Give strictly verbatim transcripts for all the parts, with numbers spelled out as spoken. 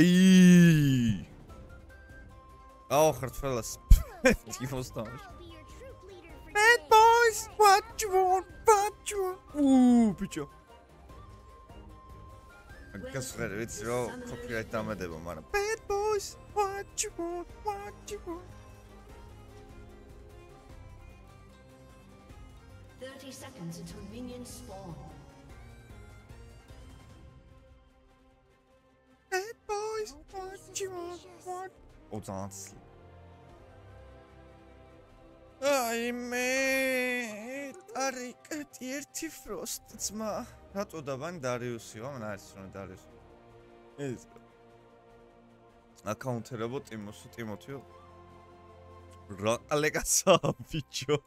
Eee. Oh, Hartfellas. Teemo stars. Bad boys, what you want? What you want? Ooh, picture. I guess that it's all copyright damage, man. Bad boys, what you want? What you want? Thirty seconds until minions spawn. Bad boys, what you want? What? Oh, dance. Ai me, arikat irti frostits ma. Not odavan Darius, you are not Darius. Is a counterable Teemo. Rock a legacy feature.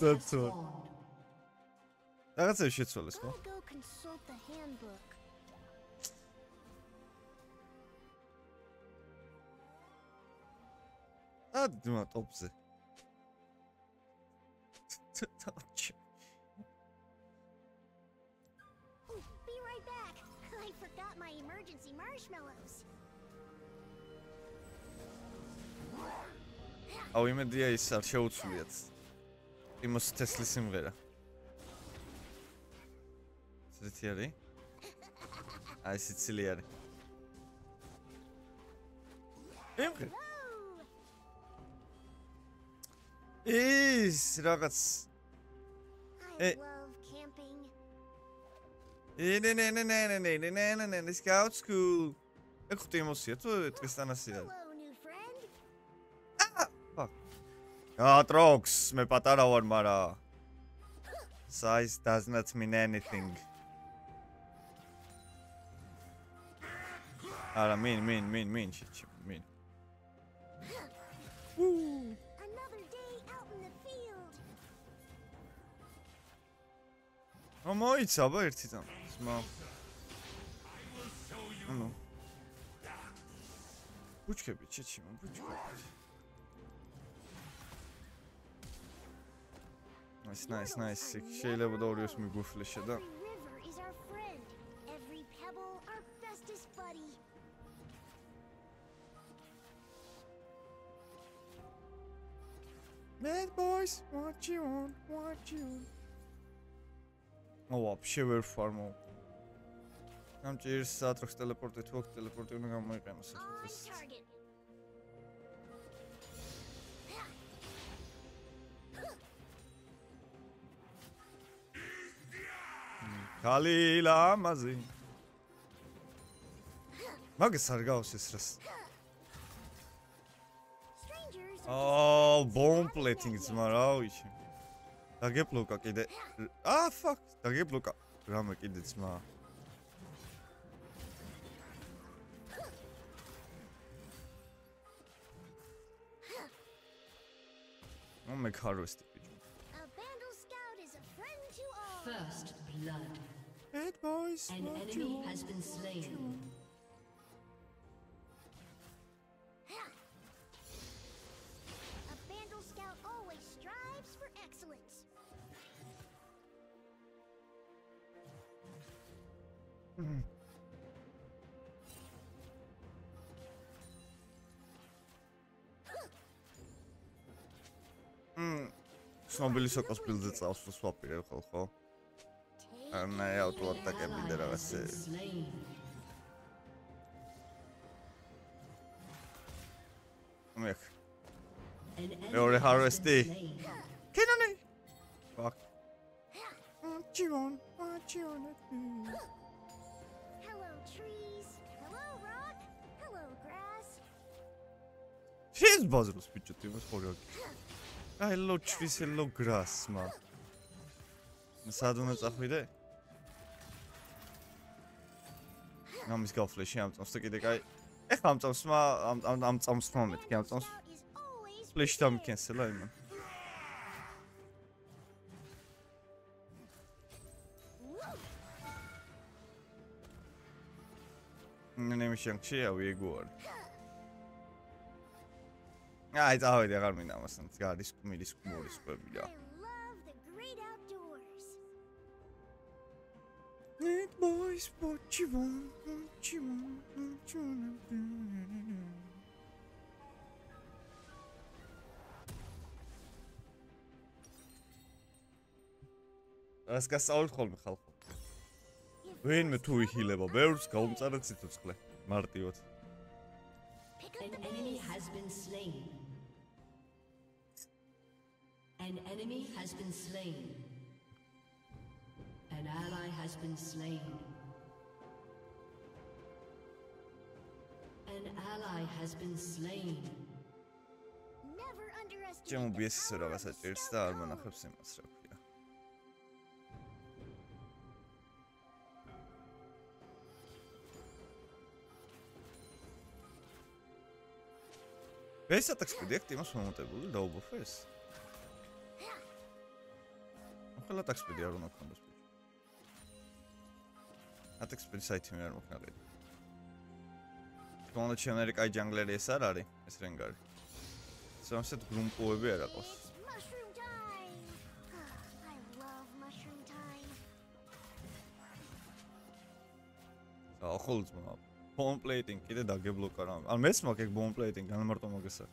That's all. That's a shit, so let's go consult the handbook. I do not observe. Be right back. I forgot my emergency marshmallows. Oh, I'm at the ice. I'll show it to you. I must test this in Vera. Siciliari? I Siciliari. Is ragazzi. I love camping. Ne ne ne ne ne ne ne ne ne ne scout school. Escutemos cierto que están así. Ah, fuck. Ah, Trox, me patara one mara. Size does not mean anything. Ara mean mean mean mean shit mean. Woo. Oh my, it's about it. It's small. Oh no. Puchka, bitch, it's him. Puchka. Nice, nice, nice. Şeyle bu doğruyoruz mu bu flash'e de? Mad boys, what you want? What you want? Oh, shiver farm. I'm cheers. Satrox teleported. Walk teleported. I'm going to my target. Kalila mazi. Magisargaus. Oh, bone plating is maravish. Tagepluka kide. Ah fuck. Tagepluka. Rama kide sma. Oh my god, a vandal scout is a friend to all. First blood. Bad boys. An enemy has been slain. A vandal scout always strives for excellence. Snobili so cosplayed it out for swap here, ho. And I out what I can be there. I say, Mech. They already harvested. Can I? Fuck. What you want? What you want to do? Trees. Hello, rock. Hello, grass. She's buzzing. Speech to us for you. Hello, trees. Hello, grass, man. Sadunet's afraid. I'm just got flesh. I'm stuck in the guy. I'm so small. I'm I'm I'm I'm small. It can't. Flesh time cancel, man. Ne nemişim ki ya bir gol. Ya hiç ahide gelmeyeceğim aslında. Kardeş kumilis kumilis böyle ya. Need boys, what you want? Аз ка саулт холме халко. Вен ме туи хилеба, ბევრს გაუმწარა ციტუცკლე. Მარტივად. An enemy has been slain. An enemy has been slain. An ally has been slain. An ally has been slain. Never underestimate. Чему бесится რაღაცა წერს და არ მონახებს იმას რა ქვია. ეს ატაკსპედიექტი იმას მომოტებული დაუბოხეს. ახლა ატაკსპედი არ უნდა გქონდეს. ატაკსპედი საიტი მე არ მოგნაღები. Don't you know I jungle is salary? It's Rengar. Sunset Gloom over at us. Mushroom time! I love mushroom time. Oh, hold me up. Bone plating, get it, I'll give a look around. I'll mess my bone plating, I'm not going to say.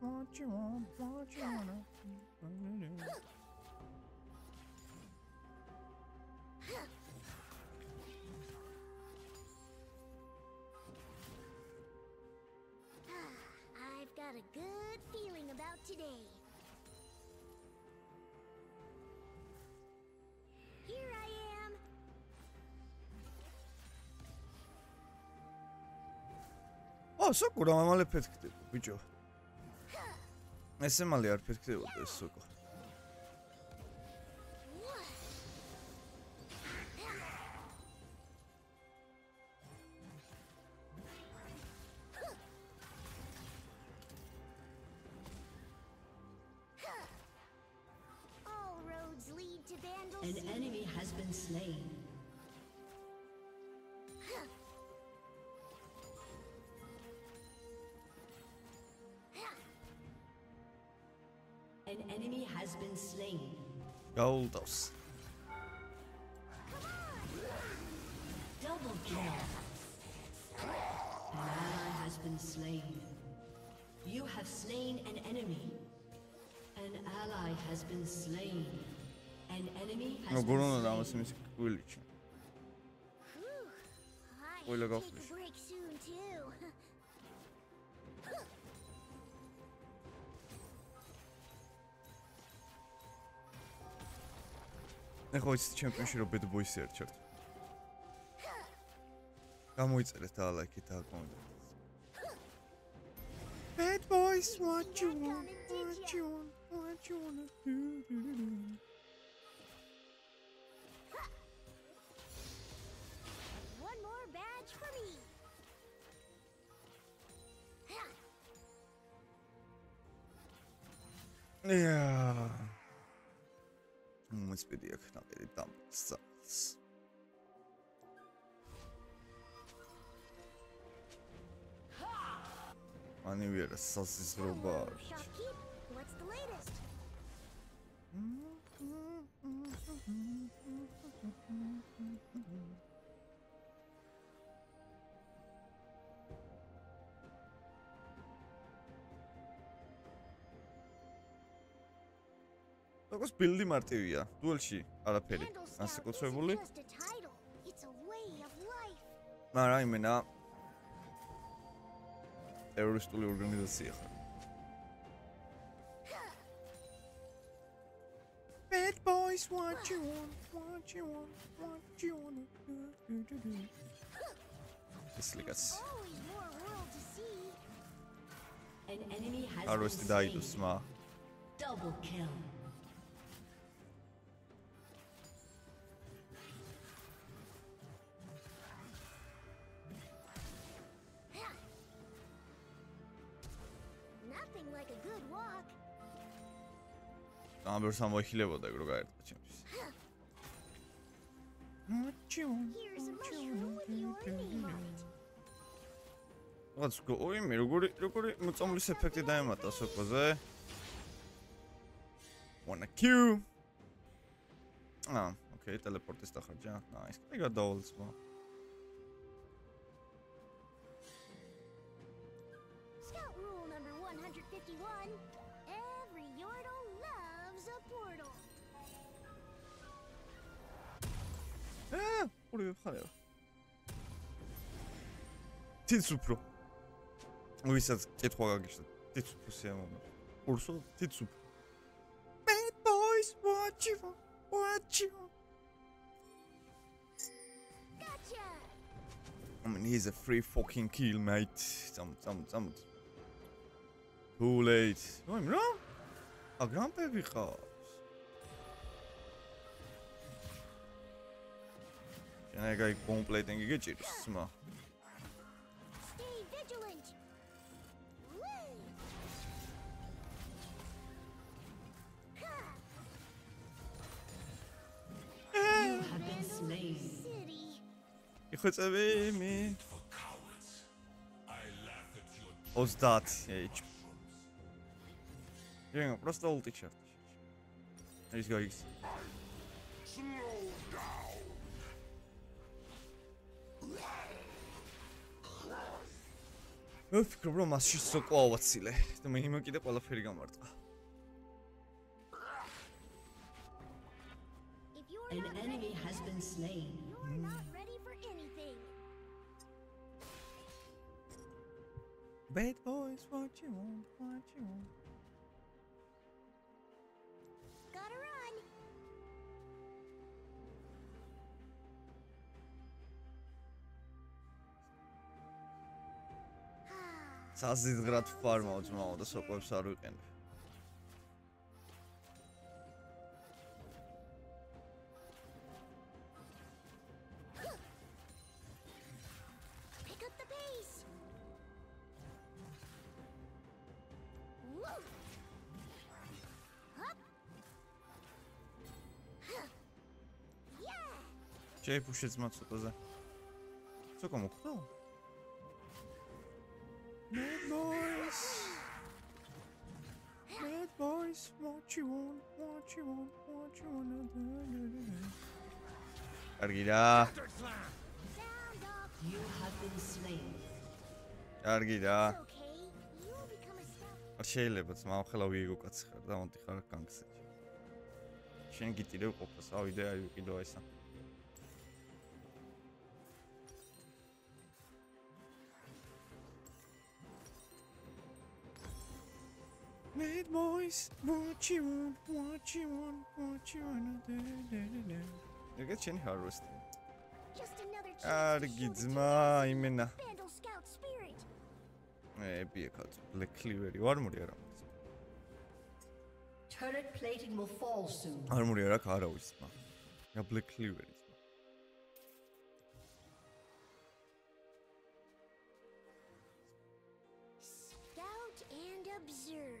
What you want, what you wanna do. I've got a good feeling about today. Here I am. Oh, so good. I'm a perfect picture. Ese mali arpekte oldu suko. An enemy has been slain. An enemy has been slain. Goldos. Double kill. An ally has been slain. You have slain an enemy. An ally has been slain. An enemy has been slain. Whew, I have to take a break soon too. I hope it's the championship of Bad Boy Searcher. Come with it, I like it. Bad boys, what you want, what you want, what you want to do. One more badge for me. Yeah. It's been a really dumb stuff. I knew we had a sausage robot. What's the latest? What's building Martivia? Dulci, Arapeli. As a good bully. It's a way of life. Mara, I mean, I. Terrorist organization. Bad boys, what you want, what you want, what you want to do, do, do, do. It's like us. An enemy has been slain. Double kill. I'm going to go to the hospital. I'm Let's go. Oh, I'm going to go. I'm affected. I'm going to Wanna queue. Ah, okay. Teleport is the hard. Nice. I got double as well. Scout rule number one hundred fifty-one. Every Yordle loves a portal. Ah, what do you have? Titsupro. Oui, ça c'est trois gars. Titsupro c'est un moment. Also, Titsupro. Bad boys, watch you, watch you. Gotcha. I mean, he's a free fucking kill, mate. Some, some, some. Too late. No, I'm wrong. A grandpa because. Can I get complete and get you? Smart. It's away, me. What's that? H. You're just old. Let's go. Slow down. Öf, bro, mas she's so cool. What's silly? The minimum kid up all of her gamart. An enemy has been slain. You're not ready for anything. Bad boys, what you want, what you want. Gotta run. Saz is grad farm out now, the soap webs are looking. Чай пушит мат, что-то за. Что кому кто? Bad boys, bad boys, what you want, what you want, what you want. Аргида. Аргида. Арчейле, бац, мам халави его кацхар, да он тихо канксет. Чем гитиле копас, а идея юки доиса. Bad boys, what you want, what you want, what you want, da, da, da, da. You get chain harvested. Just another chance. Argizma, imena. Vandal scout spirit. Eh, be a cut. Like clearly, armory. Turret plating will fall soon. Armory, a car always. Yeah, black clearly. Scout and observe.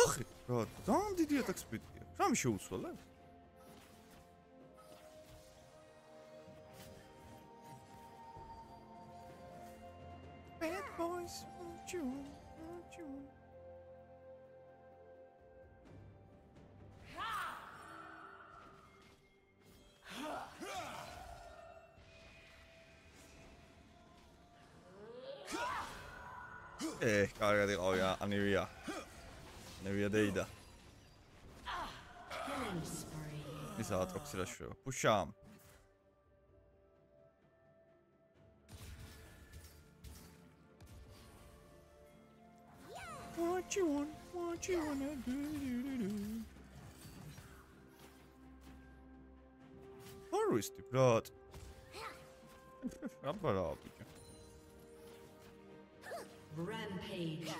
Ach, bro, don't did you expedite? I'm sure so left. Bad boys, won't you? Won't you? Eh, cagati, oh yeah, andiamo via. Andiamo via Deida. Mi sa troppo si lascia. Pushiamo. What you want? What you wanna do? do, do, do. Horror is the blood. Ben böyle aldık ya. Rampage.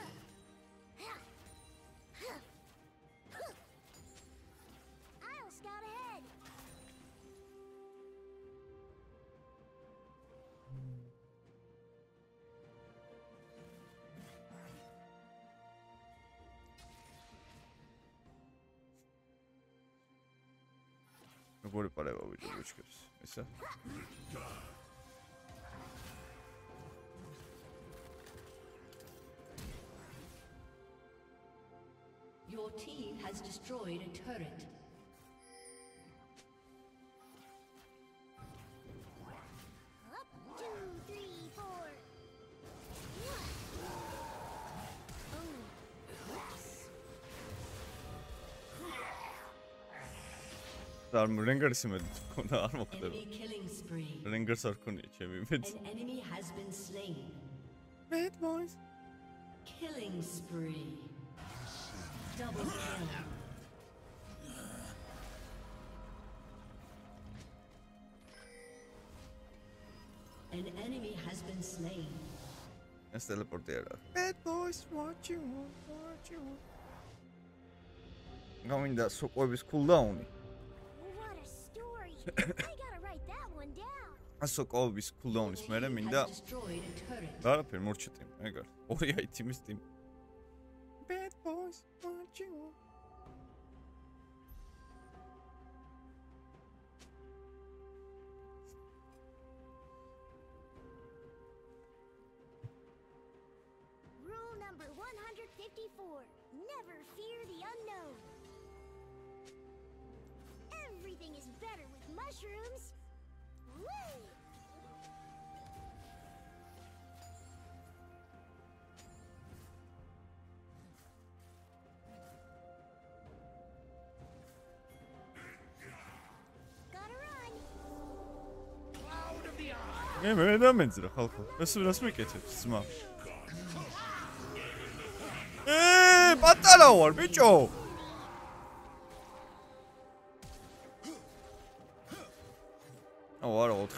Golü paraya babacığım çıkıyoruz. Neyse. Your team has destroyed a turret. Armor Rangers mi? Konuda armor kadar. Rangers are konuya çevirmedi. Bad boys. Killing spree. Double kill. An enemy has been slain. Nasıl teleport ediyorlar? Bad boys, what you want, what you want. Coming that soap always cool down. Azok always cooldown ismeriminde. Ne yapayım? Orçutayım. Eğer oraya itim isteyim. Bad boys watching. Rule number one fifty-four. Never fear the unknown. Everything is better with mushrooms. Woo! Gotta run. Out of the eye. Ne böyle devam ediyor halka. Nasıl nasıl geçiyor? Sma. Eee, batalla var bicho.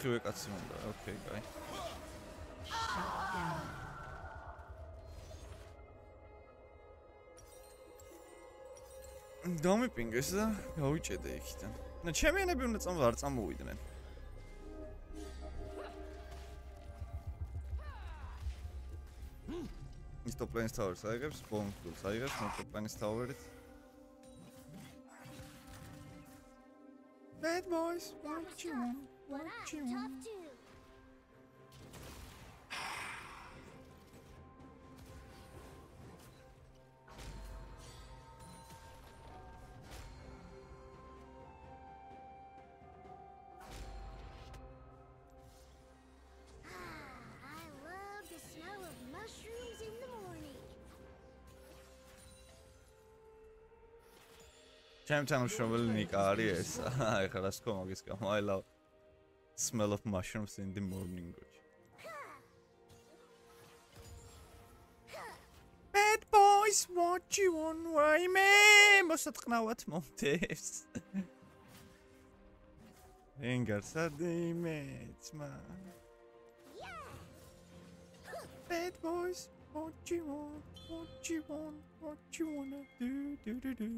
Okay, guy. Don't be pingus, though. How did you take it? No, champion, I've been at some words. I'm with them. Stop playing Tower Tigers, spawn to Tigers, not to punish Tower. Bad boys, what you want? What up, top two? Champion shovel Nicaris. I can't come against him. I love smell of mushrooms in the morning. Bad boys, what you want? Why me? Must have known what mom tastes. Fingers are the mates, man. Bad boys, what you want? What you want? What you wanna do? Do do do.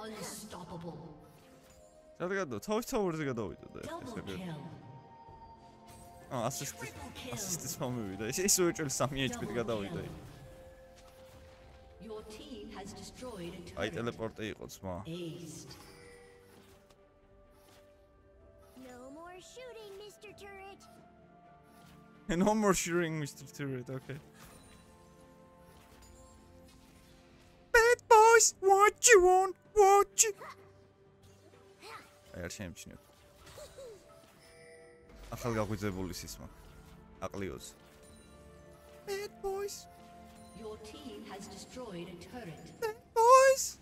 Unstoppable. That's good though. Tower tower is good though. Ah, assist, assist is my move. This is so much some damage, but good though. Your team has destroyed a turret. I teleport. I got smart. No more shooting, Mister Turret. No more shooting, Mister Turret. Okay. What you want? What you? Her şeyim için yok. Akıl gagüzebolu sisma. Aklıyoruz. Bad boys. Your team has destroyed a turret. Bad boys.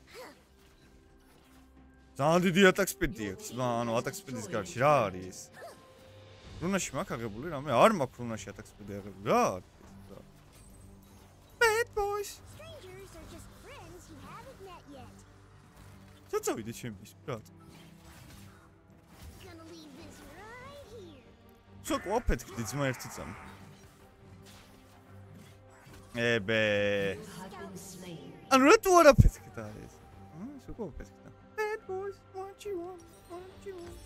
Zandi diye atak speed diye. Zano atak speed is karşılarız. პრუნაში მაგ აღებული რამე არ მაქვს პრუნაში ატაქსები აღებული რა Bad boys Strangers are just friends who haven't met yet. Წაწვიდე ჩემს რა Sok opet gdy dzma ertsi tsam. Ebe. An rat wara pet gda es. Hmm, sok opet gda. Bad boys, what you want? What you want?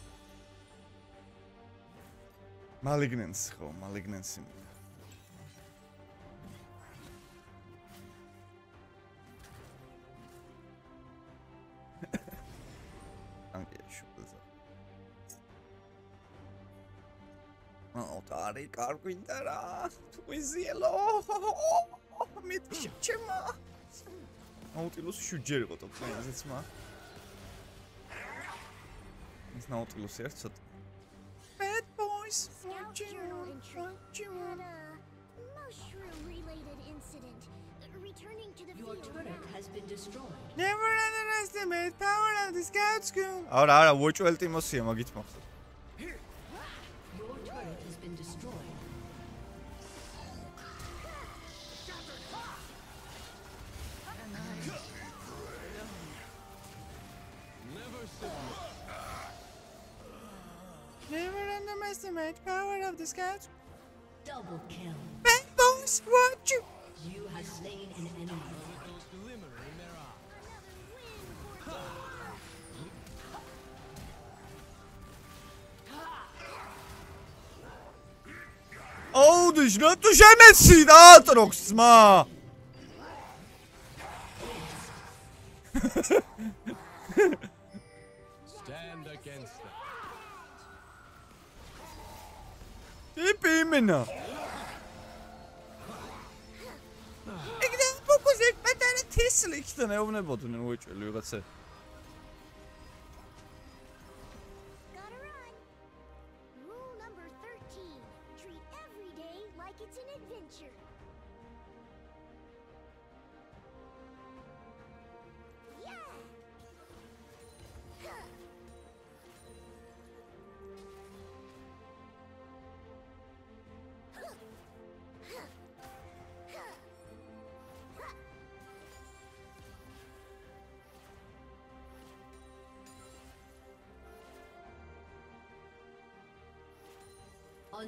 Malignance, ho, malignance. Otari kargindara, tuizelo, mit chema. Nautilus şüceri got oplayız etma. Biz Nautilus ertsat. Bad boys, mushroom related incident. Returning to the field has been destroyed. Never underestimate power of the scout school. Ara ara virtual Teemo'ya mı gitmek? Never underestimate power of the scouts. Double kill. Bad boys, what you? You have slain an enemy. Oh, düş, ne düşemezsin, Aatrox ma. Stand against them. Tipi imena. Ik dacht pokus ik met een tislichten hè, of nee wat doen we het lukt ze.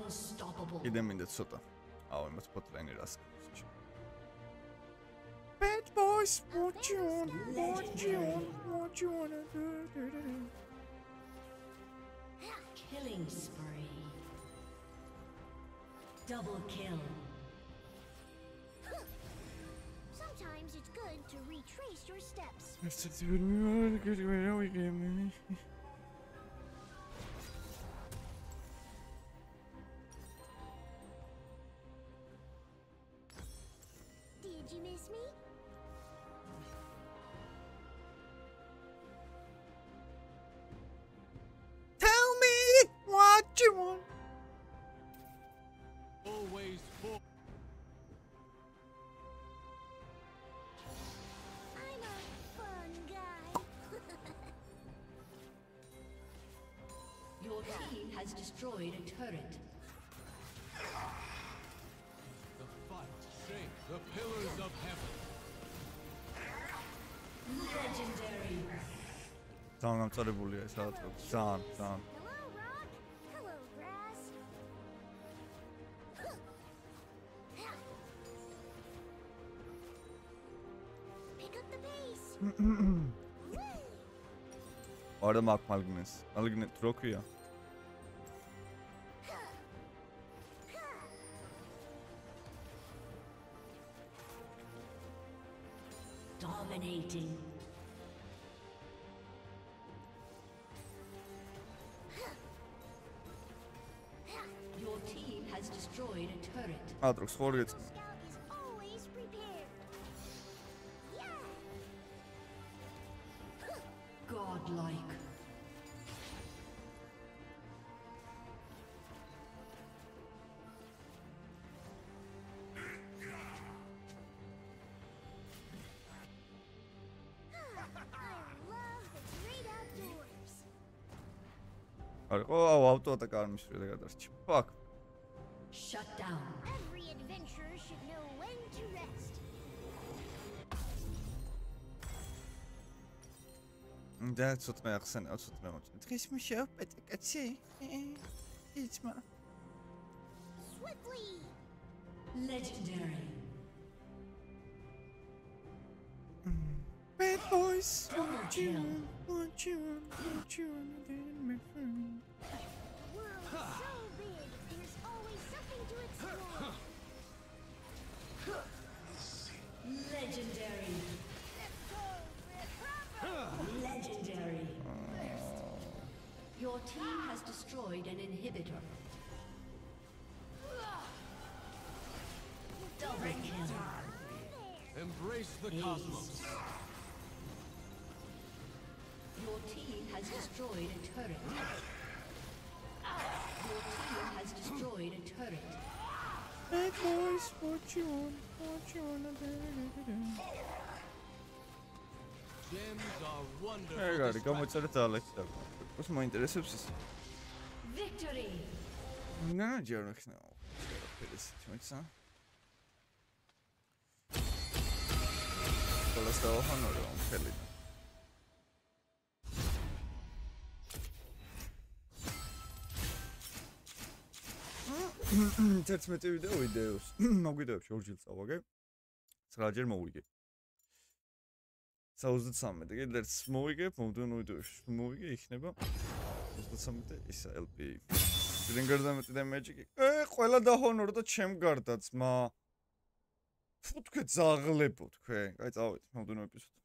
Unstoppable. Idem in the sota. Oh, I must put Lenny Rask. Bad boys, what you want? What you want? What you wanna do? Killing spree. Double kill. Sometimes it's good to retrace your steps. Did you miss me? Tell me what you want. Always for. I'm a fun guy. Your team has destroyed a turret. The pillars of heaven. Legendary. Tamam, I'm sorry, bully. I saw it. Tamam, tamam. Pick up the pace. Orada Mark Malgnes. Malgnes çok iyi ya. Dominating. Your team has destroyed a turret. Aatrox, hold it. Godlike. I Oh, autoda kalmış şuraya kadar. Bak. Shut down. Every adventurer should know when to rest. Daha tutmayaksın, o tutmamak. Geçmiş ya, pek şey. Geçme. Swiftly. Legendary. Bad boys. Don't you want you want you my friend. The world is so big. There's always something to explore. Legendary. Legendary. Your team has destroyed an inhibitor. Double kill. Embrace the cosmos. Your team has destroyed a turret. Your team has destroyed a turret. Bad boys, fortune, fortune. Guarda, come to the toilet. What's my interceptions? Victory! No, Jernox, no. That's my video videos. No good up, short jills. Okay. It's Roger Mogi. Sauzut Summit. Let's Mogi. Modu no do. Mogi, ich neba. Sauzut Summit is L P. Didn't get them with the magic. Eh, Quella da Honor, the Chem Guard. That's my. Foot could Zagliput. Okay, I thought. Modu no episode.